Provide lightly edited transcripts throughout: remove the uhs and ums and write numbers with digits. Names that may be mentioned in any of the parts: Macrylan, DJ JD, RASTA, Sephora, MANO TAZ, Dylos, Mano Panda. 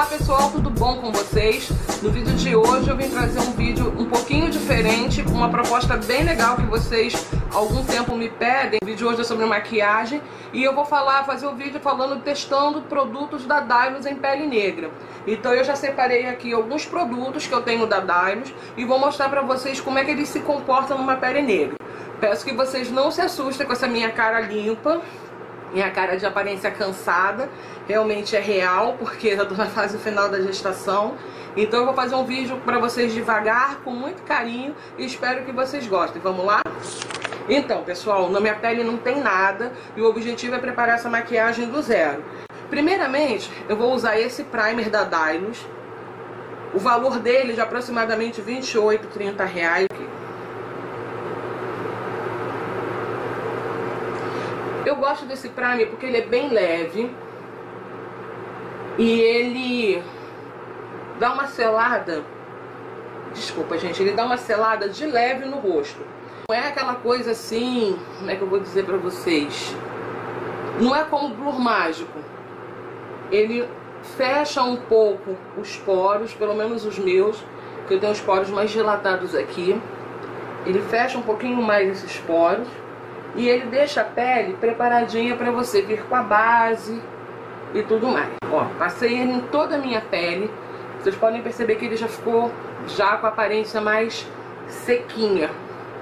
Olá pessoal, tudo bom com vocês? No vídeo de hoje eu vim trazer um vídeo um pouquinho diferente, uma proposta bem legal que vocês há algum tempo me pedem. O vídeo hoje é sobre maquiagem e eu vou fazer um vídeo testando produtos da Dylos em pele negra. Então eu já separei aqui alguns produtos que eu tenho da Dylos e vou mostrar pra vocês como é que eles se comportam numa pele negra. Peço que vocês não se assustem com essa minha cara limpa. Minha cara de aparência cansada, realmente é real, porque eu tô na fase final da gestação. Então eu vou fazer um vídeo pra vocês devagar, com muito carinho, e espero que vocês gostem. Vamos lá? Então, pessoal, na minha pele não tem nada, e o objetivo é preparar essa maquiagem do zero. Primeiramente, eu vou usar esse primer da Dylos. O valor dele é de aproximadamente R$28, R$30. Eu gosto desse primer porque ele é bem leve e ele dá uma selada, desculpa gente, ele dá uma selada de leve no rosto. Não é aquela coisa assim, como é que eu vou dizer pra vocês, não é como o Blur Mágico. Ele fecha um pouco os poros, pelo menos os meus, que eu tenho os poros mais dilatados aqui. Ele fecha um pouquinho mais esses poros. E ele deixa a pele preparadinha pra você vir com a base e tudo mais. Ó, passei ele em toda a minha pele. Vocês podem perceber que ele já ficou com a aparência mais sequinha,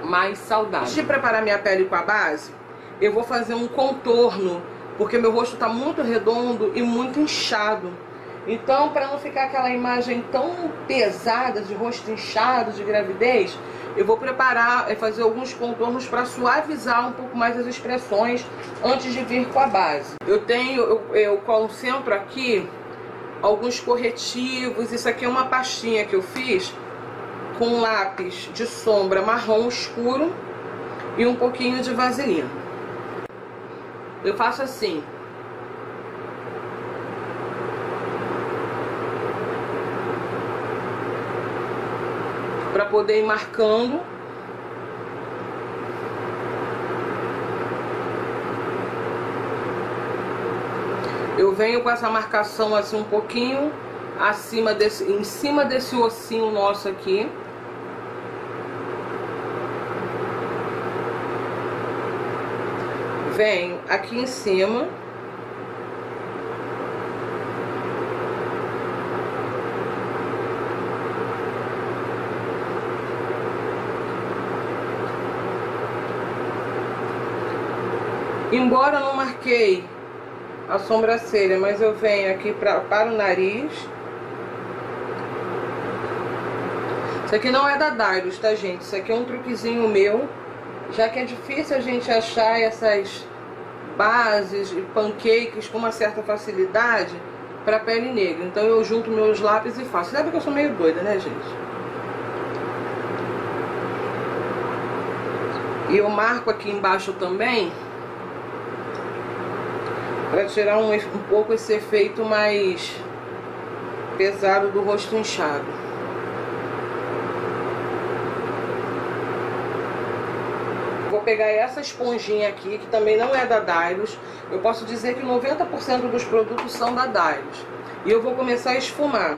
mais saudável. Antes de preparar minha pele com a base, eu vou fazer um contorno, porque meu rosto tá muito redondo e muito inchado. Então, pra não ficar aquela imagem tão pesada de rosto inchado, de gravidez, eu vou preparar, fazer alguns contornos para suavizar um pouco mais as expressões antes de vir com a base. Eu concentro aqui alguns corretivos. Isso aqui é uma pastinha que eu fiz com lápis de sombra marrom escuro e um pouquinho de vaselina. Eu faço assim. Para poder ir marcando. Eu venho com essa marcação assim um pouquinho acima desse, em cima desse ossinho nosso aqui. Venho aqui em cima. Embora eu não marquei a sobrancelha, mas eu venho aqui para o nariz. Isso aqui não é da Dylos, tá, gente? Isso aqui é um truquezinho meu. Já que é difícil a gente achar essas bases e pancakes com uma certa facilidade para pele negra. Então eu junto meus lápis e faço. Sabe que eu sou meio doida, né, gente? E eu marco aqui embaixo também, para tirar um pouco esse efeito mais pesado do rosto inchado. Vou pegar essa esponjinha aqui, que também não é da Dylos. Eu posso dizer que 90% dos produtos são da Dylos. E eu vou começar a esfumar.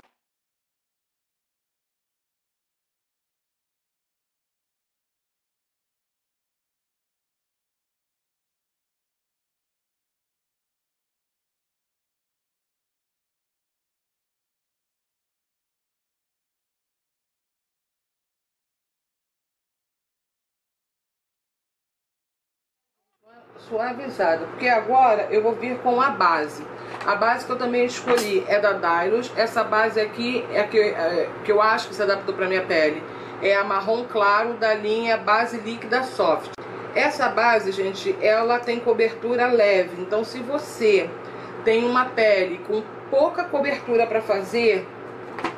Suavizada, porque agora eu vou vir com a base. A base que eu também escolhi é da Dylos. Essa base aqui é que eu acho que se adaptou para minha pele. É a marrom claro da linha Base Líquida Soft. Essa base, gente, ela tem cobertura leve. Então, se você tem uma pele com pouca cobertura para fazer,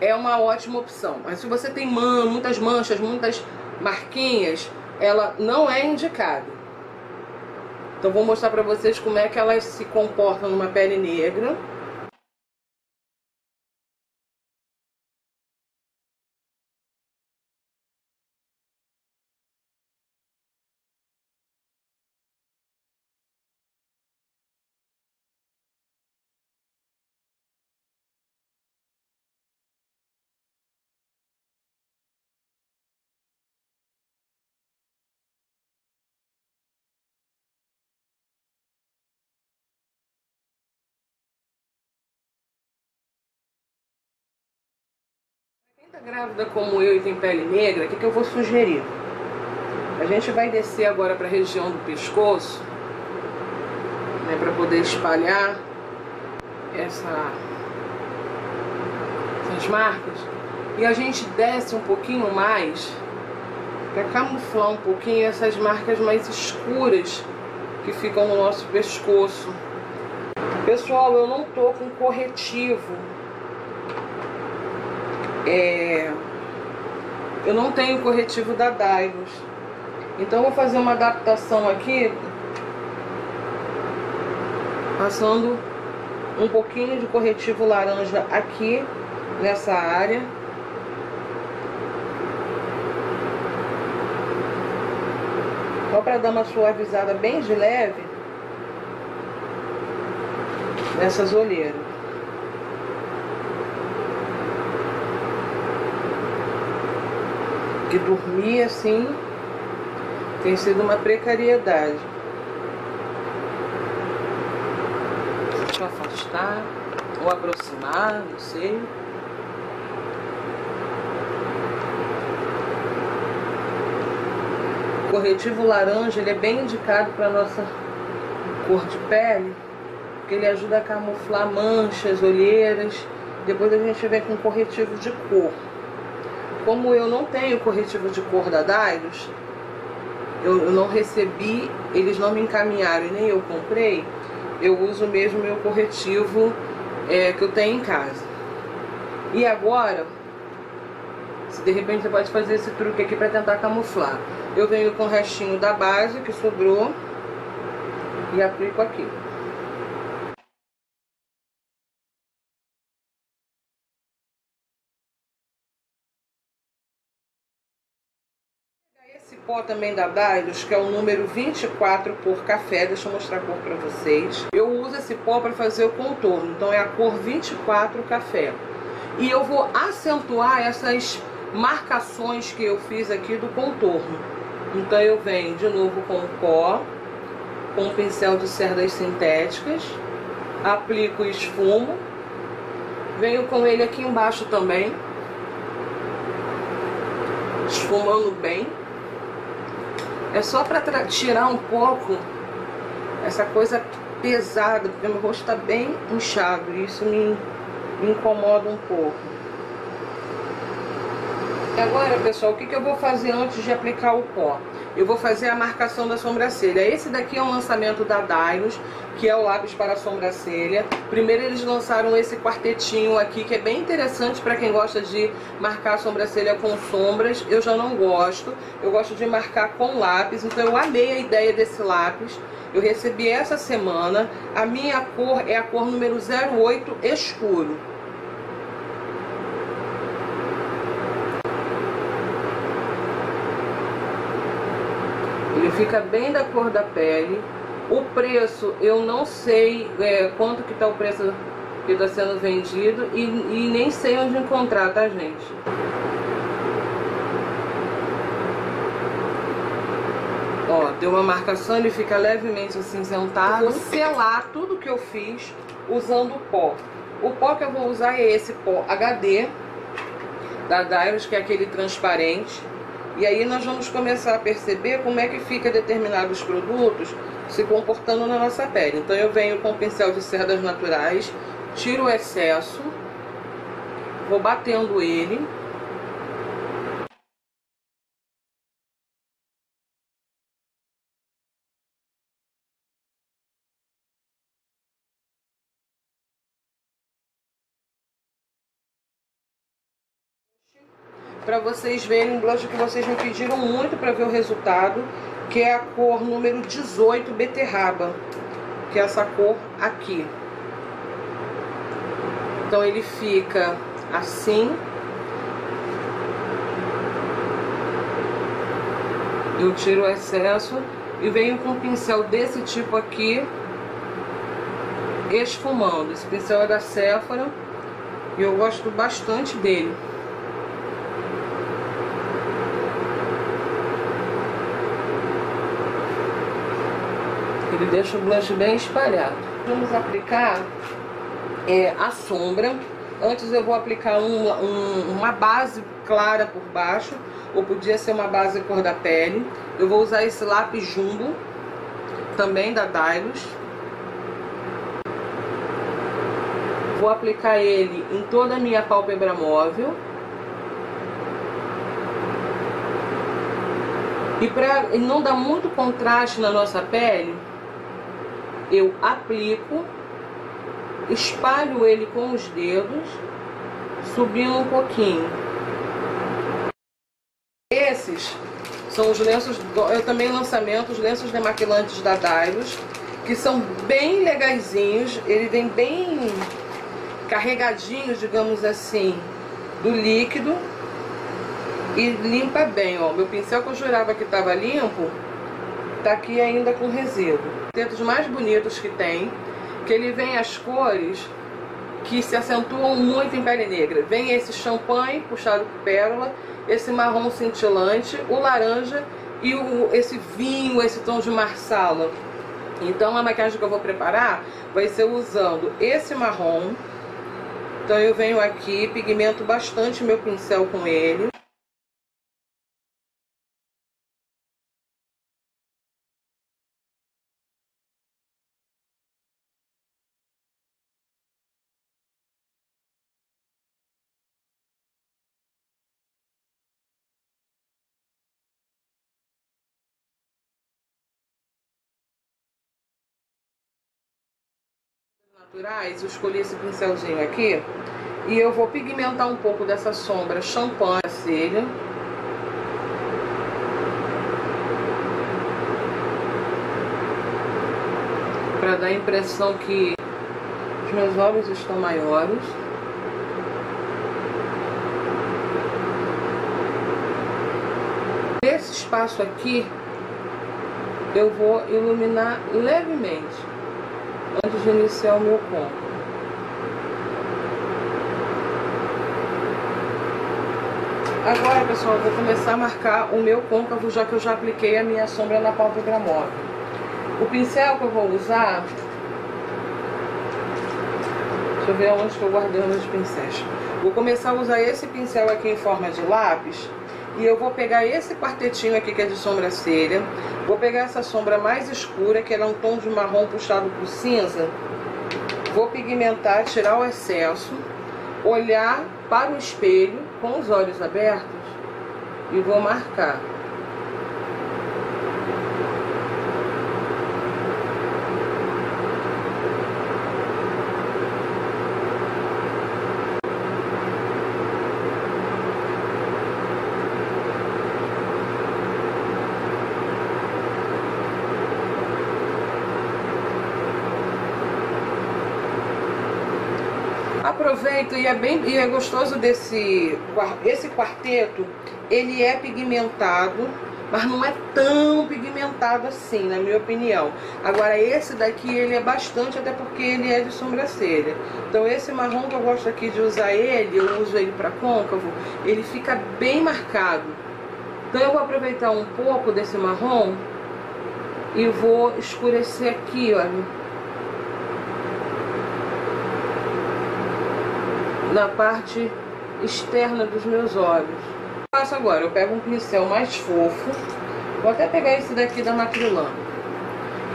é uma ótima opção. Mas se você tem muitas manchas, muitas marquinhas, ela não é indicada. Então vou mostrar pra vocês como é que elas se comportam numa pele negra. Grávida como eu e tem pele negra, o que eu vou sugerir? A gente vai descer agora para a região do pescoço, né, para poder espalhar essas marcas. E a gente desce um pouquinho mais para camuflar um pouquinho essas marcas mais escuras que ficam no nosso pescoço. Pessoal, eu não tô com corretivo. Eu não tenho corretivo da Dylos. Então eu vou fazer uma adaptação aqui, passando um pouquinho de corretivo laranja aqui nessa área. Só para dar uma suavizada bem de leve nessas olheiras. De dormir assim tem sido uma precariedade. Deixa eu afastar ou aproximar, não sei. O corretivo laranja ele é bem indicado para nossa cor de pele, porque ele ajuda a camuflar manchas, olheiras. Depois a gente vem com corretivo de cor. Como eu não tenho corretivo de cor da Dylos, eu não recebi, eles não me encaminharam e nem eu comprei, eu uso mesmo meu corretivo que eu tenho em casa. E agora, se de repente você pode fazer esse truque aqui para tentar camuflar. Eu venho com o restinho da base que sobrou e aplico aqui. Pó também da Dylos, que é o número 24 por café, deixa eu mostrar a cor pra vocês. Eu uso esse pó para fazer o contorno, então é a cor 24 café. E eu vou acentuar essas marcações que eu fiz aqui do contorno. Então eu venho de novo com o pó, com o pincel de cerdas sintéticas, aplico o esfumo, venho com ele aqui embaixo também, esfumando bem. É só para tirar um pouco essa coisa pesada, porque meu rosto está bem inchado e isso me incomoda um pouco. E agora, pessoal, o que eu vou fazer antes de aplicar o pó? Eu vou fazer a marcação da sobrancelha. Esse daqui é um lançamento da Dylos, que é o lápis para a sobrancelha. Primeiro eles lançaram esse quartetinho aqui, que é bem interessante para quem gosta de marcar a sobrancelha com sombras. Eu já não gosto, eu gosto de marcar com lápis, então eu amei a ideia desse lápis. Eu recebi essa semana, a minha cor é a cor número 08 escuro. Ele fica bem da cor da pele. O preço, eu não sei quanto que tá o preço que tá sendo vendido e nem sei onde encontrar, tá, gente? Ó, deu uma marcação, ele fica levemente acinzentado. Vou selar tudo que eu fiz usando o pó. O pó que eu vou usar é esse pó HD da Dylos, que é aquele transparente. E aí nós vamos começar a perceber como é que fica determinados produtos se comportando na nossa pele. Então eu venho com o pincel de cerdas naturais, tiro o excesso, vou batendo ele. Para vocês verem um blush que vocês me pediram muito para ver o resultado, que é a cor número 18 beterraba, que é essa cor aqui. Então ele fica assim. Eu tiro o excesso e venho com um pincel desse tipo aqui, esfumando. Esse pincel é da Sephora e eu gosto bastante dele. Ele deixa o blush bem espalhado. Vamos aplicar a sombra. Antes eu vou aplicar uma base clara por baixo, ou podia ser uma base cor da pele. Eu vou usar esse lápis jumbo, também da Dylos. Vou aplicar ele em toda a minha pálpebra móvel. E para não dar muito contraste na nossa pele, eu aplico, espalho ele com os dedos, subindo um pouquinho. Esses são os lenços, eu também lançamento, os lenços demaquilantes da Dylos, que são bem legazinhos, ele vem bem carregadinho, digamos assim, do líquido e limpa bem, ó. Meu pincel que eu jurava que estava limpo, tá aqui ainda com resíduo. Os mais bonitos que tem, que ele vem as cores que se acentuam muito em pele negra. Vem esse champanhe puxado por pérola, esse marrom cintilante, o laranja e esse vinho, esse tom de marsala. Então a maquiagem que eu vou preparar vai ser usando esse marrom. Então eu venho aqui, pigmento bastante meu pincel com ele. Naturais, eu escolhi esse pincelzinho aqui e eu vou pigmentar um pouco dessa sombra champanhe, cílio. Para dar a impressão que os meus olhos estão maiores. Nesse espaço aqui eu vou iluminar levemente antes de iniciar o meu ponto. Agora, pessoal, eu vou começar a marcar o meu côncavo, já que eu já apliquei a minha sombra na pálpebra móvel. O pincel que eu vou usar... Deixa eu ver onde que eu guardei os meus pincéis. Vou começar a usar esse pincel aqui em forma de lápis. E eu vou pegar esse quartetinho aqui, que é de sobrancelha. Vou pegar essa sombra mais escura, que ela é um tom de marrom puxado por cinza. Vou pigmentar, tirar o excesso. Olhar para o espelho com os olhos abertos. E vou marcar. Aproveita, e é gostoso esse quarteto, ele é pigmentado, mas não é tão pigmentado assim, na minha opinião. Agora esse daqui, ele é bastante, até porque ele é de sobrancelha. Então esse marrom que eu gosto aqui de usar ele, eu uso ele para côncavo, ele fica bem marcado. Então eu vou aproveitar um pouco desse marrom e vou escurecer aqui, olha. Na parte externa dos meus olhos. O que eu faço agora? Eu pego um pincel mais fofo. Vou até pegar esse daqui da Macrylan.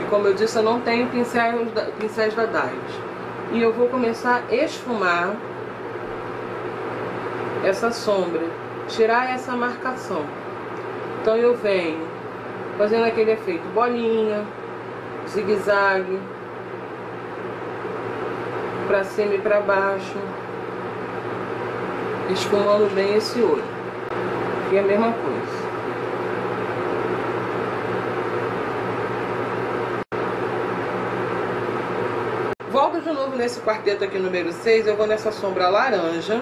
E como eu disse, eu não tenho pincéis da Dylos. E eu vou começar a esfumar essa sombra. Tirar essa marcação. Então eu venho fazendo aquele efeito bolinha, zigue-zague, pra cima e pra baixo. Esfumando bem esse olho. Aqui é a mesma coisa. Volto de novo nesse quarteto aqui número 6. Eu vou nessa sombra laranja.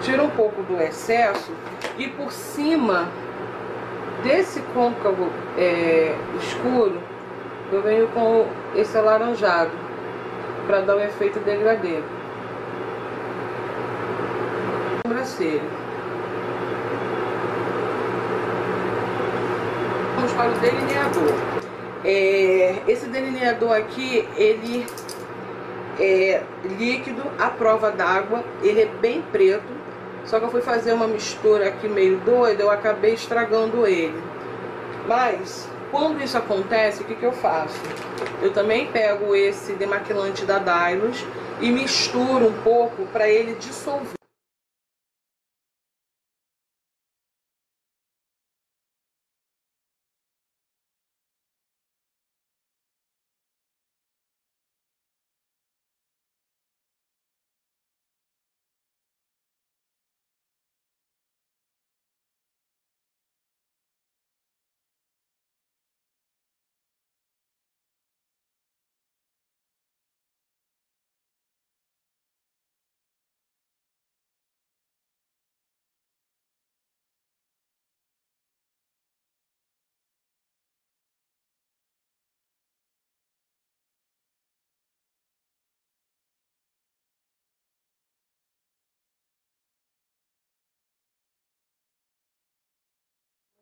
Tiro um pouco do excesso. E por cima desse côncavo escuro, eu venho com esse alaranjado. Para dar o efeito degradê. Vamos para o delineador. Esse delineador aqui, ele líquido, à prova d'água. Ele é bem preto, só que eu fui fazer uma mistura aqui meio doida, eu acabei estragando ele. Mas quando isso acontece, o que que eu faço? Eu também pego esse demaquilante da Dylos e misturo um pouco para ele dissolver.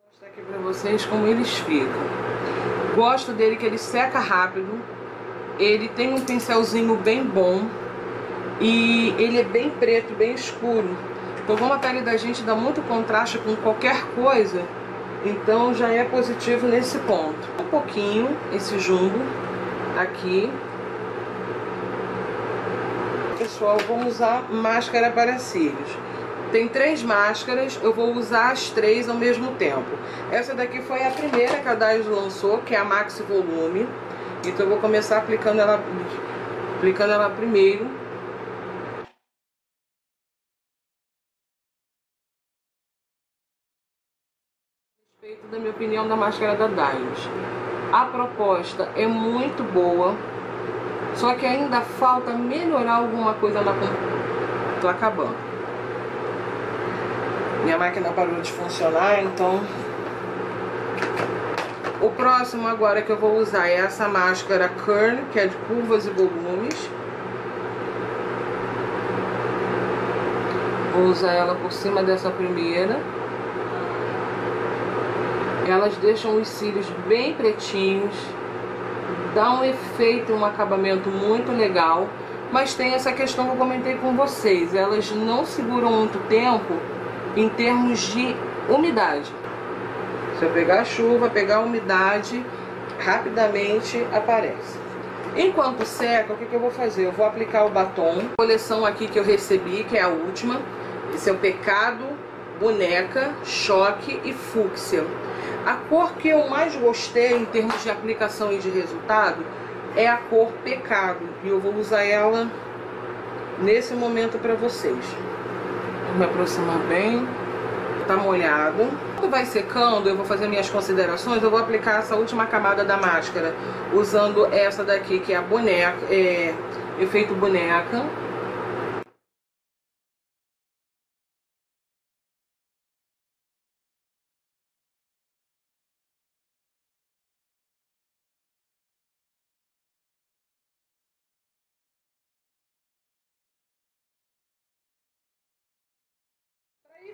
Vou mostrar aqui pra vocês como eles ficam. Gosto dele que ele seca rápido, ele tem um pincelzinho bem bom e ele é bem preto, bem escuro. Então como a pele da gente dá muito contraste com qualquer coisa, então já é positivo nesse ponto. Um pouquinho esse jumbo aqui. Pessoal, vamos usar máscara para cílios. Tem 3 máscaras, eu vou usar as 3 ao mesmo tempo. Essa daqui foi a primeira que a Dylos lançou, que é a Maxi Volume. Então eu vou começar aplicando ela primeiro. A respeito da minha opinião da máscara da Dylos. A proposta é muito boa, só que ainda falta melhorar alguma coisa na composição. Tô acabando. Minha máquina parou de funcionar, então... O próximo agora que eu vou usar é essa máscara Curl, que é de curvas e volumes. Vou usar ela por cima dessa primeira. Elas deixam os cílios bem pretinhos. Dá um efeito, um acabamento muito legal. Mas tem essa questão que eu comentei com vocês. Elas não seguram muito tempo em termos de umidade. Se eu pegar a chuva, pegar a umidade, rapidamente aparece. Enquanto seca, o que que eu vou fazer? Eu vou aplicar o batom. A coleção aqui que eu recebi, que é a última, esse é o Pecado, Boneca, Choque e Fúcsia. A cor que eu mais gostei em termos de aplicação e de resultado é a cor Pecado, e eu vou usar ela nesse momento para vocês. Vou me aproximar bem, tá molhado. Quando vai secando, eu vou fazer minhas considerações. Eu vou aplicar essa última camada da máscara usando essa daqui, que é a boneca, efeito boneca.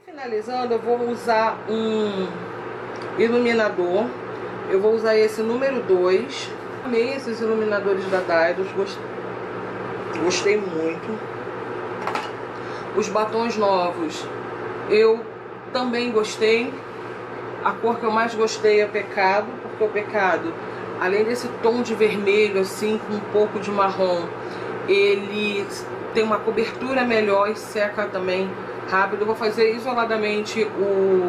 Finalizando, eu vou usar um iluminador. Eu vou usar esse número 2. Amei esses iluminadores da Dylos, gostei muito. Os batons novos eu também gostei. A cor que eu mais gostei é Pecado, porque o Pecado, além desse tom de vermelho assim com um pouco de marrom, ele tem uma cobertura melhor e seca também rápido. Eu vou fazer isoladamente como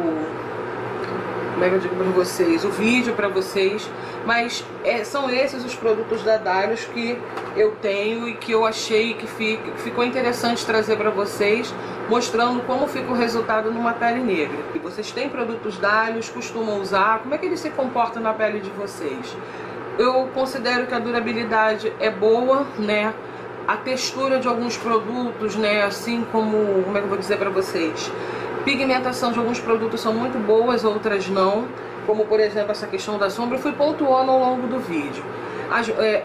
é que eu digo para vocês, o vídeo para vocês, mas são esses os produtos da Dylos que eu tenho e que eu achei que ficou interessante trazer para vocês, mostrando como fica o resultado numa pele negra. E vocês têm produtos Dylos, costumam usar, como é que eles se comportam na pele de vocês? Eu considero que a durabilidade é boa, né? A textura de alguns produtos, né, assim como é que eu vou dizer pra vocês? Pigmentação de alguns produtos são muito boas, outras não. Como, por exemplo, essa questão da sombra, eu fui pontuando ao longo do vídeo.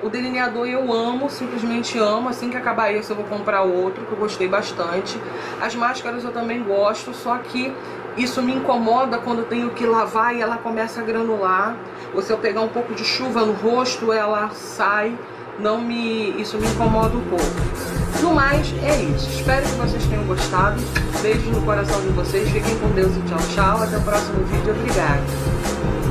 O delineador eu amo, simplesmente amo. Assim que acabar esse eu vou comprar outro, que eu gostei bastante. As máscaras eu também gosto, só que isso me incomoda quando eu tenho que lavar e ela começa a granular. Ou se eu pegar um pouco de chuva no rosto, ela sai. isso me incomoda um pouco. No mais, é isso. Espero que vocês tenham gostado. Beijos no coração de vocês. Fiquem com Deus e tchau, tchau. Até o próximo vídeo. Obrigada.